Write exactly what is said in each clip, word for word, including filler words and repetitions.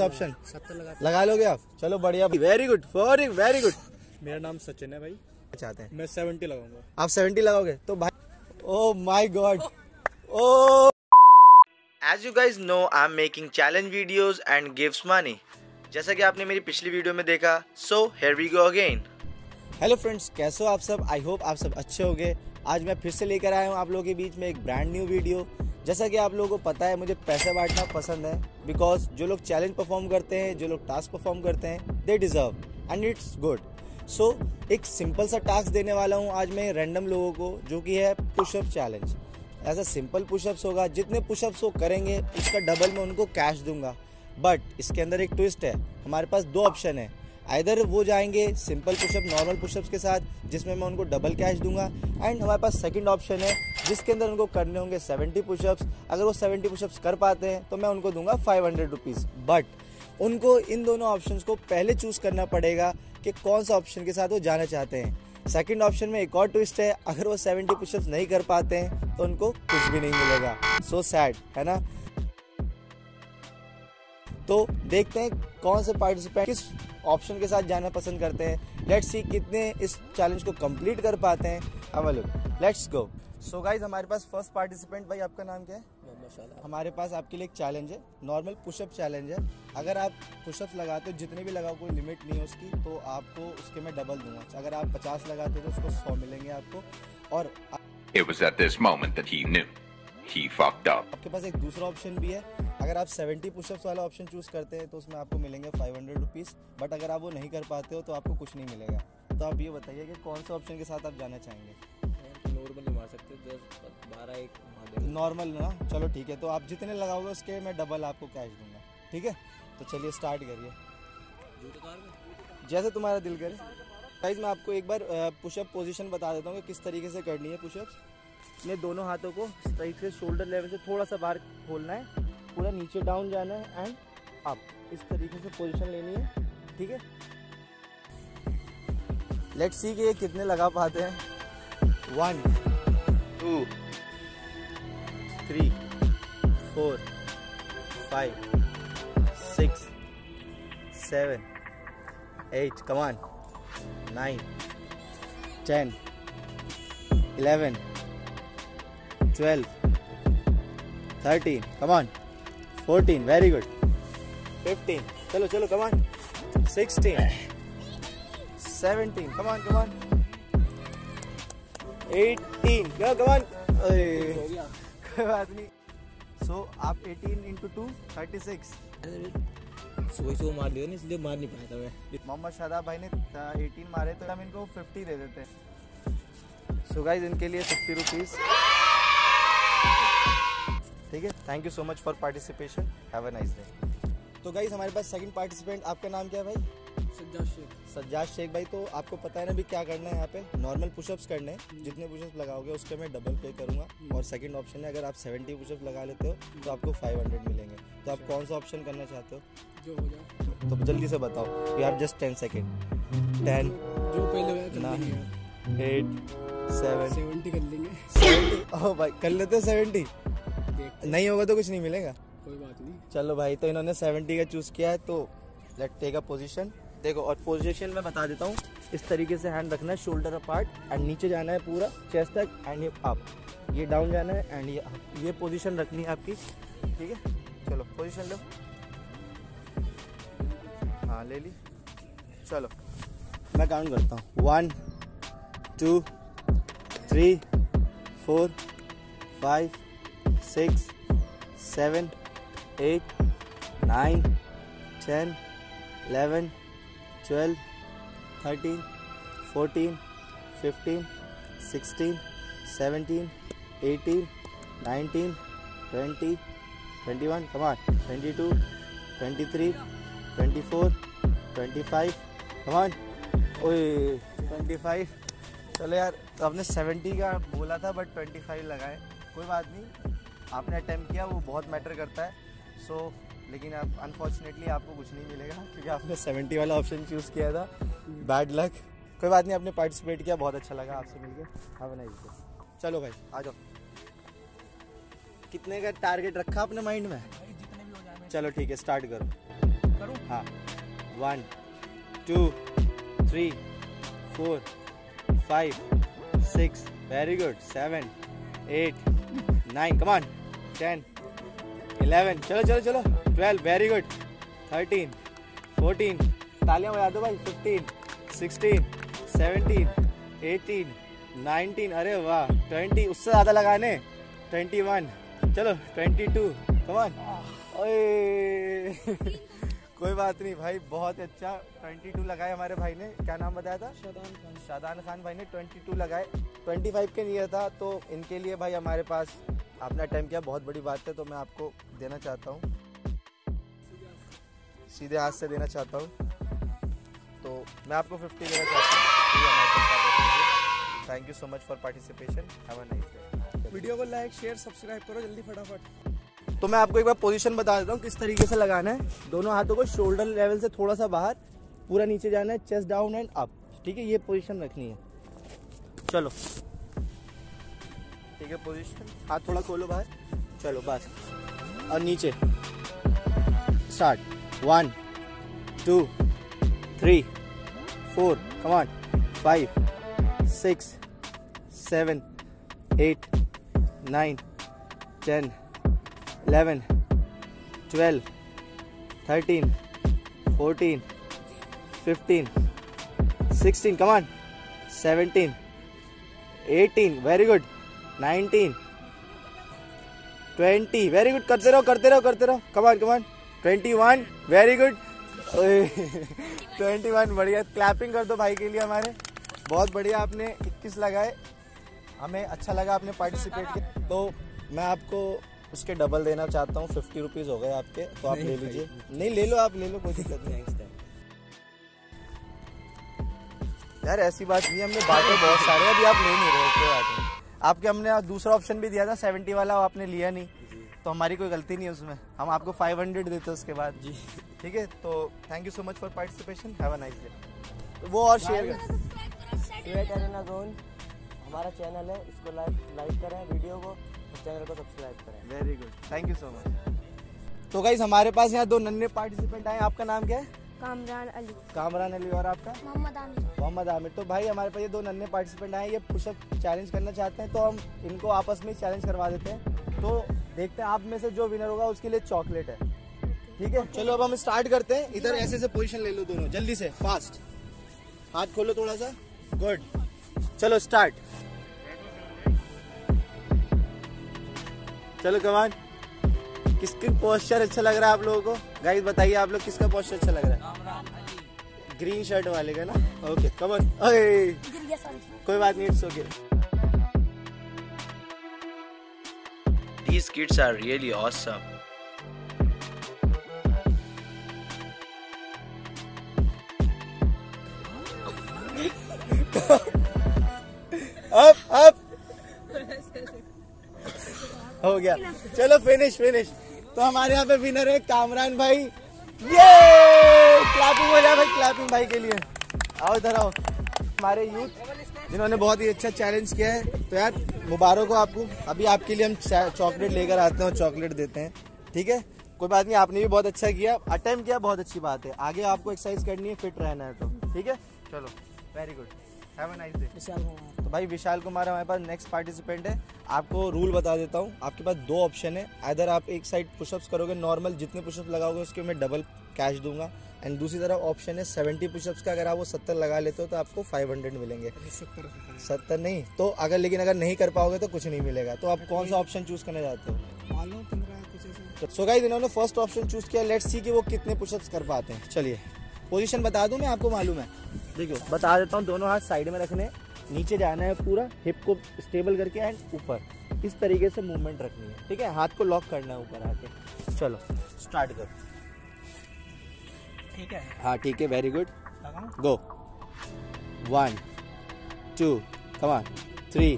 Option लगा, लगा लोगे आप? चलो बढ़िया, very good, very very good. मेरा नाम सचिन है भाई। चाहते हैं मैं सेवेंटी लगाऊंगा। आप सेवेंटी लगाओगे तो भाई, oh my god. Oh as you guys know I am making challenge videos and gives money, जैसा कि आपने मेरी पिछली वीडियो में देखा। So here we go again. Hello friends, कैसे हो आप सब? आई होप आप सब अच्छे होंगे। आज मैं फिर से लेकर आया हूँ आप लोगों के बीच में एक ब्रांड न्यू वीडियो। जैसा कि आप लोगों को पता है, मुझे पैसे बांटना पसंद है, बिकॉज जो लोग चैलेंज परफॉर्म करते हैं, जो लोग टास्क परफॉर्म करते हैं, they deserve and it's good. So एक सिंपल सा टास्क देने वाला हूं आज मैं रैंडम लोगों को, जो कि है पुशअप चैलेंज। ऐसा सिंपल पुशअप्स होगा, जितने पुशअप्स वो करेंगे उसका डबल मैं उनको कैश दूंगा। बट इसके अंदर एक ट्विस्ट है, हमारे पास दो ऑप्शन है। आइदर वो जाएंगे सिंपल पुशअप नॉर्मल पुशअप्स के साथ, जिसमें मैं उनको डबल कैश दूंगा, एंड हमारे पास सेकंड ऑप्शन है जिसके अंदर उनको करने होंगे सत्तर पुशअप्स। अगर वो सत्तर पुशअप्स कर पाते हैं तो मैं उनको दूंगा पाँच सौ रुपीस। बट उनको इन दोनों ऑप्शंस को पहले चूज़ करना पड़ेगा कि कौन सा ऑप्शन के साथ वो जाना चाहते हैं। सेकंड ऑप्शन में एक और ट्विस्ट है, अगर वो सत्तर पुशअप्स नहीं कर पाते हैं तो उनको कुछ भी नहीं मिलेगा। सो सैड, है ना? तो देखते हैं कौन से पार्टिसिपेंट किस ऑप्शन के साथ जाना पसंद करते हैं। लेट्स सी कितने इस चैलेंज को कंप्लीट कर पाते हैं। अब लोग लेट्स गो। सो गाइज, हमारे पास फर्स्ट पार्टिसिपेंट, भाई आपका नाम क्या है? हमारे पास आपके लिए एक चैलेंज है, नॉर्मल पुशअप चैलेंज है। अगर आप पुशअप्स लगाते हो, जितने भी लगाओ, कोई लिमिट नहीं है उसकी, तो आपको उसके मैं डबल दूंगा। अगर आप पचास लगाते हो तो उसको सौ मिलेंगे आपको। और आपके पास एक दूसरा ऑप्शन भी है, अगर आप सत्तर पुशअप्स वाला ऑप्शन चूज करते हैं तो उसमें आपको मिलेंगे पाँच सौ रुपीस। बट अगर आप वो नहीं कर पाते हो तो आपको कुछ नहीं मिलेगा। तो आप ये बताइए कि कौन से ऑप्शन के साथ आप जाना चाहेंगे? नॉर्मल नहीं मार सकते, जस्ट बारह एक नॉर्मल ना। चलो ठीक है, तो आप जितने लगाओगे उसके मैं डबल आपको कैश दूंगा, ठीक है? तो चलिए स्टार्ट करिए, जैसे तुम्हारा दिल करे। गाइस, मैं आपको एक बार पुशअप पोजीशन बता देता हूँ कि किस तरीके से करनी है पुशअप्स। अपने दोनों हाथों को स्ट्राइक से शोल्डर लेवल से थोड़ा सा बाहर खोलना है, पूरा नीचे डाउन जाना है एंड अप, इस तरीके से पोजीशन लेनी है, ठीक है? लेट्स सी कि ये कितने लगा पाते हैं। One two three four five six seven eight, come on, nine ten eleven twelve thirteen, come on, fourteen, very good, fifteen, चलो चलो come on, sixteen, seventeen, come on come on, eighteen, come on, कोई बात नहीं। सो आप eighteen into two thirty six so मार लिया, इसलिए मार नहीं पाया था मैं। मोहम्मद शादाब भाई ने एटीन मारे तो हम इनको फिफ्टी दे देते हैं। सो गाइस, इनके लिए फिफ्टी रुपीज़, ठीक है? Thank you so much for participation, have a nice day. तो गाइज, हमारे पास सेकंड पार्टिसिपेंट, आपका नाम क्या है भाई? सज्जाद शेख। सज्जाद शेख भाई, तो आपको पता है ना भी क्या करना है यहाँ पे? नॉर्मल पुशअप्स करने हैं, जितने पुशअप्स लगाओगे उसके मैं डबल पे करूँगा। और सेकंड ऑप्शन है, अगर आप सत्तर पुशअप्स लगा लेते हो तो आपको पाँच सौ मिलेंगे। तो आप कौन सा ऑप्शन करना चाहते हो? जो हो जाए, तो जल्दी से बताओ। You have just ten second. Ten जो पहले नाइन एट सेवन सेवेंटी कर लेंगे। ओ भाई, कर लेते हो सेवेंटी? नहीं होगा तो कुछ नहीं मिलेगा। कोई बात नहीं, चलो भाई, तो इन्होंने सेवेंटी का चूज किया है। तो लेट्स टेक अ पोजीशन। देखो, और पोजीशन मैं बता देता हूँ, इस तरीके से हैंड रखना है शोल्डर अपार्ट एंड नीचे जाना है पूरा चेस्ट तक एंड ये अप, ये डाउन जाना है एंड ये अप, ये पोजीशन रखनी है आपकी, ठीक है? चलो पोजीशन लो। हाँ, ले ली। चलो मैं काउंट करता हूँ, one two three four five six seven eight nine ten eleven twelve thirteen fourteen fifteen sixteen seventeen eighteen nineteen twenty twenty one come on twenty two twenty three twenty four twenty five come on ओए twenty five चलो यार, तो आपने seventy का बोला था but twenty five लगाए, कोई बात नहीं, आपने अटैम्प्ट किया, वो बहुत मैटर करता है। सो so, लेकिन आप अनफॉर्चुनेटली आपको कुछ नहीं मिलेगा क्योंकि आपने सत्तर वाला ऑप्शन चूज़ किया था। बैड लक, कोई बात नहीं, आपने पार्टिसिपेट किया, बहुत अच्छा लगा आपसे मिलकर। हाँ बनाइए, चलो भाई आ जाओ। कितने का टारगेट रखा अपने माइंड में? जितने भी हो जाए। चलो ठीक है, स्टार्ट करो। करूँ? हाँ, one two three four five six, very good, seven eight nine, come on, ten eleven, चलो चलो चलो, twelve, very good, thirteen fourteen, तालियां बजा दो भाई, fifteen sixteen seventeen eighteen nineteen, अरे वाह, ट्वेंटी, उससे ज़्यादा लगाने, ट्वेंटी वन, चलो ट्वेंटी टू, कम ऑन, ओए कोई बात नहीं भाई, बहुत अच्छा बाईस लगाए हमारे भाई ने, क्या नाम बताया था? शादान खान, शादान खान भाई ने बाईस लगाए, पच्चीस के नियर था, तो इनके लिए भाई हमारे पास आपने अटेम्प्ट किया, बहुत बड़ी बात है, तो मैं आपको देना चाहता हूँ, सीधे हाथ से देना चाहता हूँ, तो मैं आपको पचास देना चाहता हूँ। Thank you so much for participation, have a nice day. Video को लाइक शेयर सब्सक्राइब करो जल्दी फटाफट। तो मैं आपको एक बार पोजीशन बता देता हूँ किस तरीके से लगाना है, दोनों हाथों को शोल्डर लेवल से थोड़ा सा बाहर, पूरा नीचे जाना है, चेस्ट डाउन एंड अप, ठीक है, ये पोजीशन रखनी है, चलो ठीक है पोजीशन, हाथ थोड़ा खोलो बाहर, चलो बस, और नीचे start, one two three four, come on, five six seven eight nine ten eleven twelve thirteen fourteen fifteen sixteen, come on, seventeen eighteen, very good, nineteen twenty, very good, करते रहो करते रहो करते रहो, come on come on, twenty one, very good, twenty one, बढ़िया, clapping कर दो भाई के लिए हमारे, बहुत बढ़िया, आपने इक्कीस लगाए, हमें अच्छा लगा आपने पार्टिसिपेट किया, तो मैं आपको उसके डबल देना चाहता हूँ, फिफ्टी रुपीज हो गए आपके, तो आप ले लीजिए, नहीं ले लो आप ले लो, कोई दिक्कत नहीं है यार, ऐसी बात नहीं, हमने बातें बहुत सारे अभी आप ले नहीं रहे, आपके हमने दूसरा ऑप्शन भी दिया था सेवेंटी वाला, आपने लिया नहीं, तो हमारी कोई गलती नहीं है उसमें, हम आपको फाइव हंड्रेड देते उसके बाद जी, ठीक है, तो thank you so much for participation, have a nice day. वो और शेयर करें, हमारा चैनल है, इसको लाइक लाइक करें, वीडियो को चैनल को सब्सक्राइब करें। Very good, thank you so much. तो गाइस हमारे पास यहाँ दो नन्हे पार्टिसिपेंट आए, आपका नाम क्या है? कामरान अली। कामरान अली, और आपका? मोहम्मद आमिर। मोहम्मद आमिर, तो भाई हमारे पास ये दो नन्हे पार्टिसिपेंट आए, ये पुशअप चैलेंज करना चाहते हैं, तो हम इनको आपस में चैलेंज करवा देते हैं, तो देखते हैं आप में से जो विनर होगा उसके लिए चॉकलेट है, ठीक है, चलो अब हम स्टार्ट करते हैं, इधर ऐसे ऐसे पोजिशन ले लो दोनों, जल्दी से फास्ट, हाथ खोलो थोड़ा सा, गुड, चलो स्टार्ट, चलो कमान, किसकी पोस्चर अच्छा लग रहा है आप लोगों को? गाइस बताइए आप लोग किसका पोस्चर अच्छा लग रहा है? ग्रीन शर्ट वाले का ना, ओके कमान, कोई बात नहीं, it's okay. These kids are really awesome. up, up. हो गया, चलो फिनिश फिनिश, तो हमारे यहाँ पे विनर है कामरान भाई, ये क्लैपिंग हो जाए भाई, क्लैपिंग भाई के लिए, आओ इधर आओ, हमारे यूथ जिन्होंने बहुत ही अच्छा चैलेंज किया है, तो यार मुबारक हो आपको, अभी आपके लिए हम चॉकलेट लेकर आते हैं और चॉकलेट देते हैं, ठीक है, कोई बात नहीं, आपने भी बहुत अच्छा किया, अटेम्प्ट किया, बहुत अच्छी बात है, आगे आपको एक्सरसाइज करनी है, फिट रहना है, तो ठीक है, चलो very good, have a nice day. Vishal Kumar, तो भाई विशाल कुमार हमारे पास नेक्स्ट पार्टिसिपेंट है, आपको रूल बता देता हूँ, आपके पास दो ऑप्शन है, आइदर आप एक साइड पुशअप्स करोगे नॉर्मल, जितने पुशअप्स लगाओगे उसके मैं डबल कैश दूंगा, एंड दूसरी तरफ ऑप्शन है सेवेंटी पुशअप्स का, अगर आप वो सत्तर लगा लेते हो तो आपको फाइव हंड्रेड मिलेंगे, सत्तर सत्तर नहीं तो, अगर लेकिन अगर नहीं कर पाओगे तो कुछ नहीं मिलेगा, तो आप कौन सा ऑप्शन चूज करना चाहते हो? सो गाइस इन्होंने फर्स्ट ऑप्शन चूज किया, लेट्स सी कि वो कितने पुशअप्स कर पाते हैं, चलिए पोजीशन बता दूं मैं आपको, मालूम है, देखो बता देता हूँ, दोनों हाथ साइड में रखने, नीचे जाना है पूरा, हिप को स्टेबल करके एंड ऊपर, इस तरीके से मूवमेंट रखनी है, ठीक है, हाथ को लॉक करना है ऊपर आके, चलो स्टार्ट करो, ठीक है, हाँ ठीक है, very good, go, one two come on, three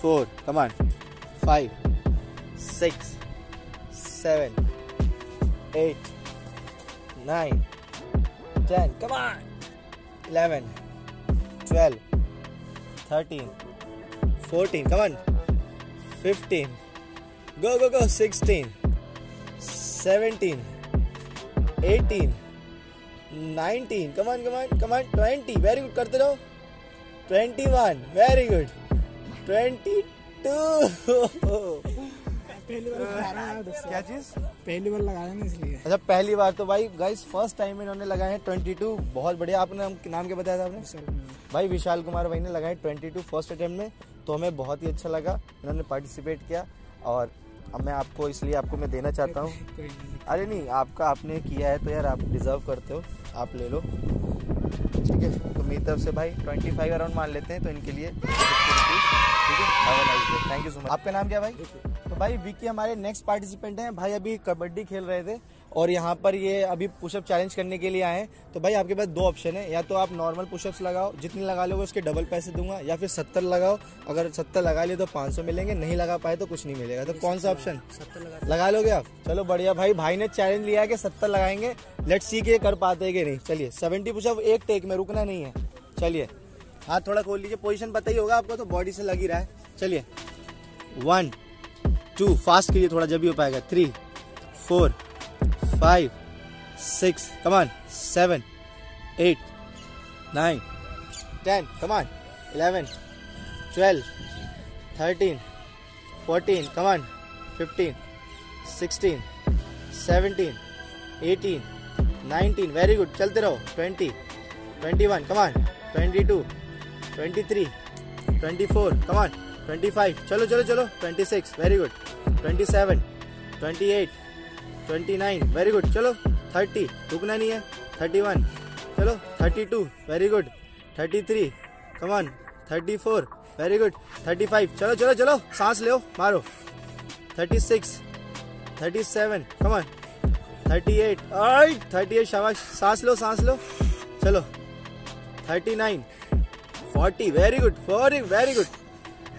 four come on, five six seven eight nine ten, come on, eleven twelve thirteen fourteen, come on, fifteen, go go go, sixteen seventeen eighteen, nineteen, come on come on come on, twenty, very good, करते रहो, twenty one, very good, twenty two, पहली बार क्या चीज़, पहली बार लगाया ना इसलिए। अच्छा पहली बार, तो भाई गाइस फर्स्ट टाइम इन्होंने लगाए हैं ट्वेंटी टू, बहुत बढ़िया। आपने हम नाम क्या बताया था आपने? भाई विशाल कुमार भाई ने लगाए ट्वेंटी टू फर्स्ट अटेम्प्ट में, तो हमें बहुत ही अच्छा लगा, इन्होंने पार्टिसिपेट किया और मैं आपको इसलिए आपको मैं देना चाहता हूँ। अरे नहीं, आपका आपने किया है तो यार आप डिजर्व करते हो, आप ले लो, ठीक है। तो मेरी तरफ से भाई ट्वेंटी फाइव अराउंड मान लेते हैं, तो इनके लिए थैंक यू सो मच। आपका नाम क्या भाई? तो भाई विकी हमारे नेक्स्ट पार्टिसिपेंट हैं। भाई अभी कबड्डी खेल रहे थे और यहाँ पर ये अभी पुशअप चैलेंज करने के लिए आए हैं। तो भाई आपके पास दो ऑप्शन है, या तो आप नॉर्मल पुशअप्स लगाओ, जितने लगा लोगे उसके डबल पैसे दूंगा, या फिर सत्तर लगाओ, अगर सत्तर लगा लिए तो पाँच सौ मिलेंगे, नहीं लगा पाए तो कुछ नहीं मिलेगा। तो कौन सा ऑप्शन लगा लोगे आप? चलो बढ़िया भाई, भाई ने चैलेंज लिया है कि सत्तर लगाएंगे, लेट्स सी के कर पाते कि नहीं। चलिए सेवेंटी पुशअप एक टेक में, रुकना नहीं है। चलिए हाथ थोड़ा खोल लीजिए, पोजिशन पता ही होगा आपको, तो बॉडी से लग ही रहा है। चलिए वन टू, फास्ट कीजिए थोड़ा जब भी हो पाएगा, three four five six come on, seven eight nine ten come on, eleven twelve thirteen fourteen come on, fifteen sixteen seventeen eighteen nineteen, very good, चलते रहो, twenty twenty one come on, twenty two twenty three twenty four come on, twenty five, चलो चलो चलो, twenty six, very good, twenty seven twenty eight twenty nine, very good, चलो thirty, रुकना नहीं है, thirty one, चलो thirty two, very good, thirty three कमान, thirty four, very good, thirty five, चलो चलो चलो, सांस लो, मारो, thirty six, thirty seven come on, thirty eight, I thirty eight, शाबाश, सांस लो सांस लो, चलो thirty nine, forty, very good, forty, very good,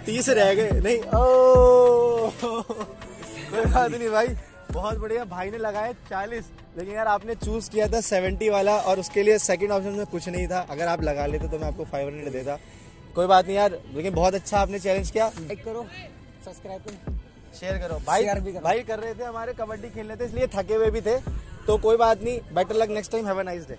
तीस रह गए, नहीं ओ कोई बात नहीं भाई, बहुत बढ़िया। भाई ने लगाया चालीस, लेकिन यार आपने चूज किया था सेवेंटी वाला और उसके लिए सेकंड ऑप्शन में कुछ नहीं था। अगर आप लगा लेते तो मैं आपको फाइव हंड्रेड देता। कोई बात नहीं यार, लेकिन बहुत अच्छा आपने चैलेंज किया। लाइक करो, सब्सक्राइब करो, शेयर करो। भाई करो। भाई कर रहे थे हमारे, कबड्डी खेल रहे थे इसलिए थके हुए भी थे, तो कोई बात नहीं, better luck next time, have a nice day.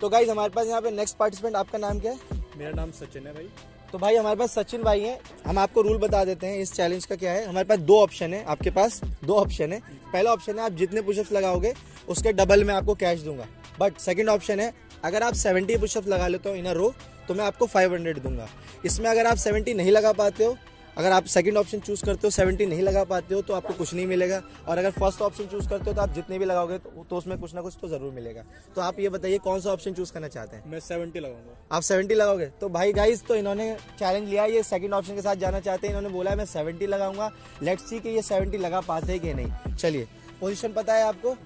तो गाइज हमारे पास यहाँ पे नेक्स्ट पार्टिसिपेंट, आपका नाम क्या है? मेरा नाम सचिन है भाई। तो भाई हमारे पास सचिन भाई हैं, हम आपको रूल बता देते हैं इस चैलेंज का क्या है। हमारे पास दो ऑप्शन है, आपके पास दो ऑप्शन है। पहला ऑप्शन है आप जितने पुशअप्स लगाओगे उसके डबल में आपको कैश दूंगा, बट सेकंड ऑप्शन है अगर आप सेवेंटी पुशअप्स लगा लेते हो इन अ रो तो मैं आपको फाइव हंड्रेड दूंगा। इसमें अगर आप सेवेंटी नहीं लगा पाते हो, अगर आप सेकंड ऑप्शन चूज़ करते हो, सेवेंटी नहीं लगा पाते हो तो आपको कुछ नहीं मिलेगा, और अगर फर्स्ट ऑप्शन चूज़ करते हो तो आप जितने भी लगाओगे तो, तो उसमें कुछ ना कुछ तो ज़रूर मिलेगा। तो आप ये बताइए कौन सा ऑप्शन चूज़ करना चाहते हैं? मैं सेवेंटी लगाऊंगा। आप सेवेंटी लगाओगे? तो भाई गाइज, तो इन्होंने चैलेंज लिया, ये सेकंड ऑप्शन के साथ जाना चाहते हैं, इन्होंने बोला है मैं सेवेंटी लगाऊंगा, लेट्स सी कि ये सेवेंटी लगा पाते हैं कि नहीं। चलिए पोजिशन पता है आपको?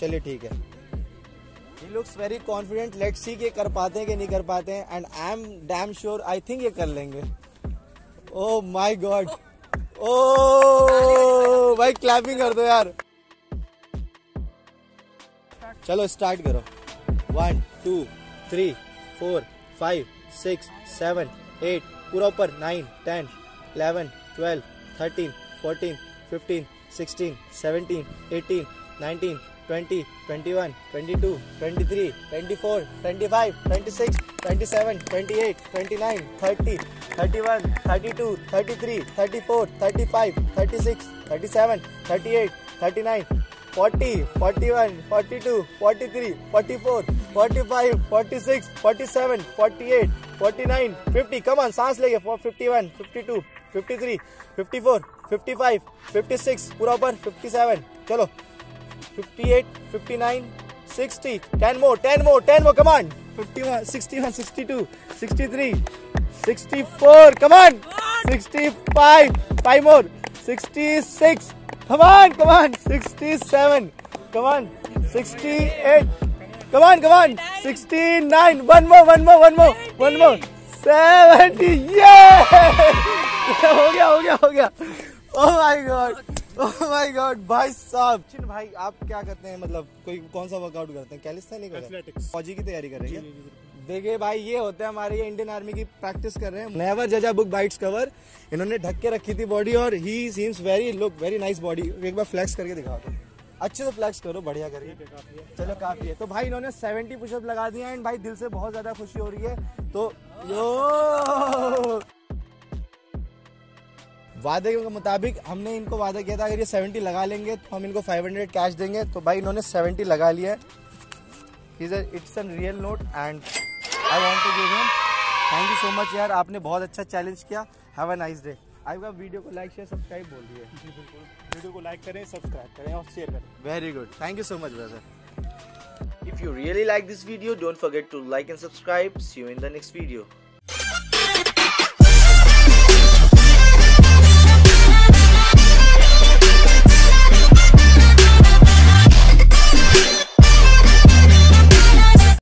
चलिए ठीक है, he looks very confident, let's see कि कर पाते हैं कि नहीं कर पाते हैं, and I am damn sure I think ये कर लेंगे। ओ माय गॉड, ओ भाई क्लैपिंग कर दो यार। चलो स्टार्ट करो, one two three four five six seven eight, पूरा ऊपर, nine ten eleven twelve thirteen fourteen fifteen sixteen seventeen eighteen nineteen twenty twenty one twenty two twenty three twenty four twenty five twenty six twenty seven twenty eight twenty nine thirty thirty one thirty two thirty three thirty four thirty five thirty six thirty seven thirty eight thirty nine forty forty one forty two forty three forty four forty five forty six forty seven forty eight forty nine fifty come on, सांस लेंगे, fifty one fifty two fifty three fifty four fifty five fifty six पूरा ऊपर, fifty seven चलो fifty eight, fifty nine, sixty, ten more, ten more, ten more, come on, fifty one, sixty one, sixty two, sixty three, sixty four, come on, sixty five, five more, sixty six, come on, come on, sixty seven, come on, sixty eight, come on, come on, sixty nine, one more, one more, one more, one more, seventy, yeah, हो गया, हो गया, हो गया, oh my god, Oh my God, भाई साहब। चिन भाई आप क्या करते हैं, मतलब कोई कौन सा वर्कआउट करते हैं? कैलिस्थेनिक, एथलेटिक्स, फौजी की तैयारी कर रहे हैं। देखिए भाई ये होते हैं हमारे, ये इंडियन आर्मी की प्रैक्टिस कर रहे हैं। नेवर जज अ बुक बाइट्स कवर, इन्होंने ढक के रखी थी बॉडी और ही seems very look very nice body. एक बार फ्लैक्स करके दिखाओ। अच्छे से फ्लैक्स करो बढ़िया करके। चलो काफी है। तो भाई इन्होंने सेवेंटी पुशअप लगा दिए एंड भाई दिल से बहुत ज्यादा खुशी हो रही है। तो यो वादे के मुताबिक हमने इनको वादा किया था अगर ये सेवेंटी लगा लेंगे तो हम इनको फाइव हंड्रेड कैश देंगे। तो भाई इन्होंने सेवेंटी लगा लिया है। It's an real note and I want to give him thank you so much यार, आपने बहुत अच्छा चैलेंज किया। Have a nice day. आपका वीडियो को लाइक शेयर सब्सक्राइब बोल दिए। वीडियो को लाइक करें, सब्सक्राइब करें और शेयर करें। Very good, thank you so much brother. If you really like this video, don't forget to like and subscribe. See you in the next video.